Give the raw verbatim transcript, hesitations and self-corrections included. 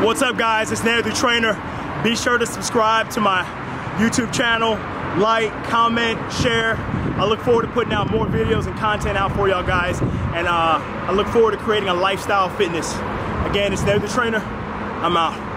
What's up, guys? It's Nedu, the trainer. Be sure to subscribe to my YouTube channel, like, comment, share. I look forward to putting out more videos and content out for y'all guys, and uh, I look forward to creating a lifestyle of fitness. Again, it's Nedu, the trainer. I'm out.